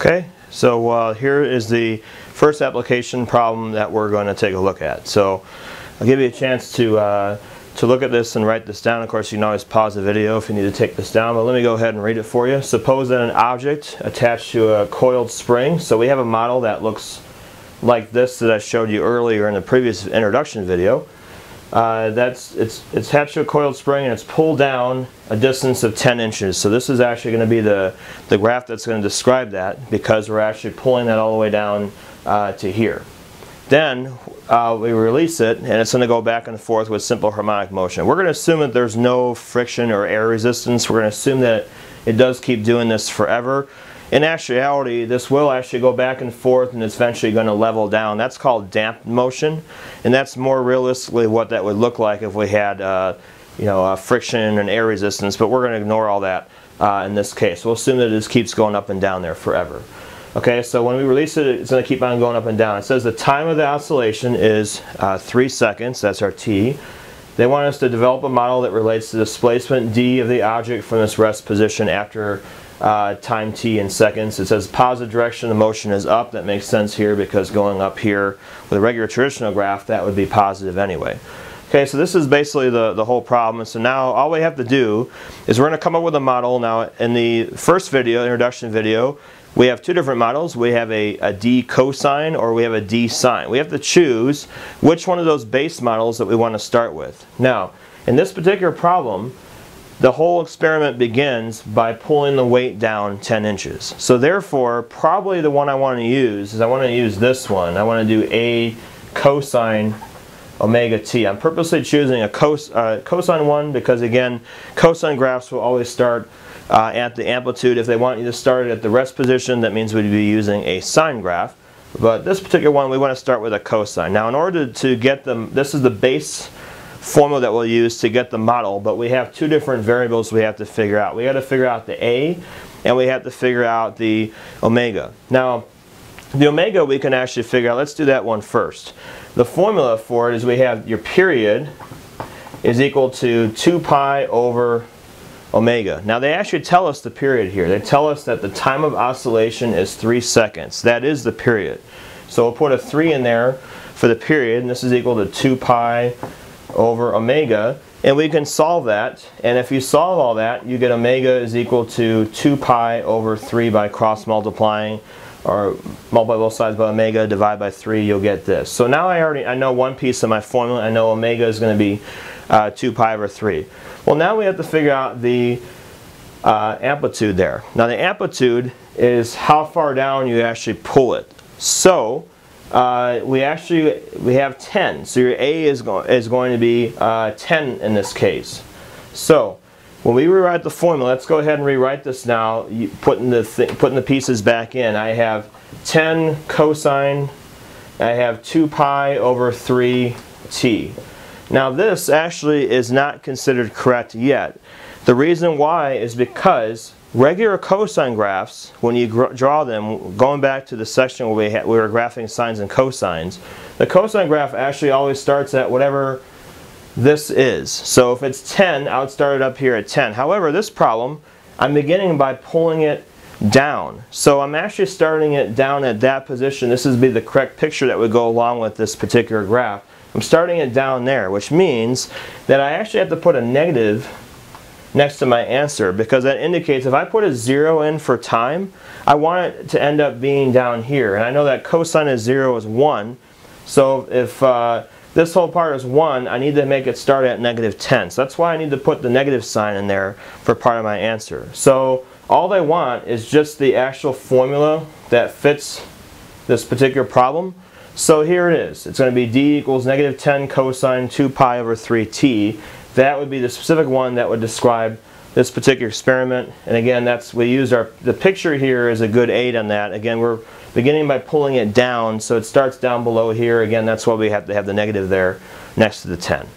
Okay, so here is the first application problem that we're going to take a look at. So I'll give you a chance to look at this and write this down. Of course, you can always pause the video if you need to take this down, but let me go ahead and read it for you. Suppose that an object attached to a coiled spring. So we have a model that looks like this that I showed you earlier in the previous introduction video. It's attached to a coiled spring and it's pulled down a distance of 10 inches. So this is actually going to be the graph that's going to describe that, because we're actually pulling that all the way down to here. Then we release it and it's going to go back and forth with simple harmonic motion. We're going to assume that there's no friction or air resistance. We're going to assume that it does keep doing this forever. In actuality, this will actually go back and forth and it's eventually going to level down. That's called damped motion, and that's more realistically what that would look like if we had friction and air resistance, but we're going to ignore all that in this case. We'll assume that it just keeps going up and down there forever. Okay, so when we release it, it's going to keep on going up and down. It says the time of the oscillation is 3 seconds, that's our t. They want us to develop a model that relates to displacement d of the object from this rest position after time t in seconds. It says positive direction of motion is up. That makes sense here, because going up here with a regular traditional graph, that would be positive anyway. Okay, so this is basically the whole problem. So now all we have to do is we're going to come up with a model. Now in the first video, introduction video, we have two different models. We have a d cosine or we have a d sine. We have to choose which one of those base models that we want to start with. Now in this particular problem, the whole experiment begins by pulling the weight down 10 inches. So therefore, probably the one I want to use is I want to use this one. I want to do a cosine omega t. I'm purposely choosing a cosine one because, again, cosine graphs will always start at the amplitude. If they want you to start it at the rest position, that means we'd be using a sine graph. But this particular one, we want to start with a cosine. Now in order to get them, this is the base formula that we'll use to get the model, but we have two different variables we have to figure out. We got to figure out the a and we have to figure out the omega. Now the omega we can actually figure out. Let's do that one first. The formula for it is we have your period is equal to 2 pi over omega. Now they actually tell us the period here. They tell us that the time of oscillation is 3 seconds. That is the period. So we'll put a 3 in there for the period, and this is equal to 2 pi over omega, and we can solve that, and if you solve all that, you get omega is equal to 2 pi over 3 by cross multiplying, or multiply both sides by omega, divide by 3, you'll get this. So now I know one piece of my formula. I know omega is going to be 2 pi over 3. Well, now we have to figure out the amplitude there. Now the amplitude is how far down you actually pull it. So we have 10, so your a is going to be 10 in this case. So when we rewrite the formula, let's go ahead and rewrite this now, putting the pieces back in. I have 10 cosine, I have 2 pi over 3 t. Now this actually is not considered correct yet. The reason why is because regular cosine graphs, when you draw them, going back to the section where we were graphing sines and cosines, the cosine graph actually always starts at whatever this is. So if it's 10, I would start it up here at 10. However, this problem, I'm beginning by pulling it down. So I'm actually starting it down at that position. This would be the correct picture that would go along with this particular graph. I'm starting it down there, which means that I actually have to put a negative next to my answer, because that indicates if I put a 0 in for time, I want it to end up being down here. And I know that cosine of 0 is 1, so if this whole part is 1, I need to make it start at negative 10. So that's why I need to put the negative sign in there for part of my answer. So all they want is just the actual formula that fits this particular problem. So here it is. It's going to be d equals negative 10 cosine 2 pi over 3t. That would be the specific one that would describe this particular experiment. And again, that's, we used the picture here is a good aid on that. Again, we're beginning by pulling it down, so it starts down below here. Again, that's why we have to have the negative there next to the 10.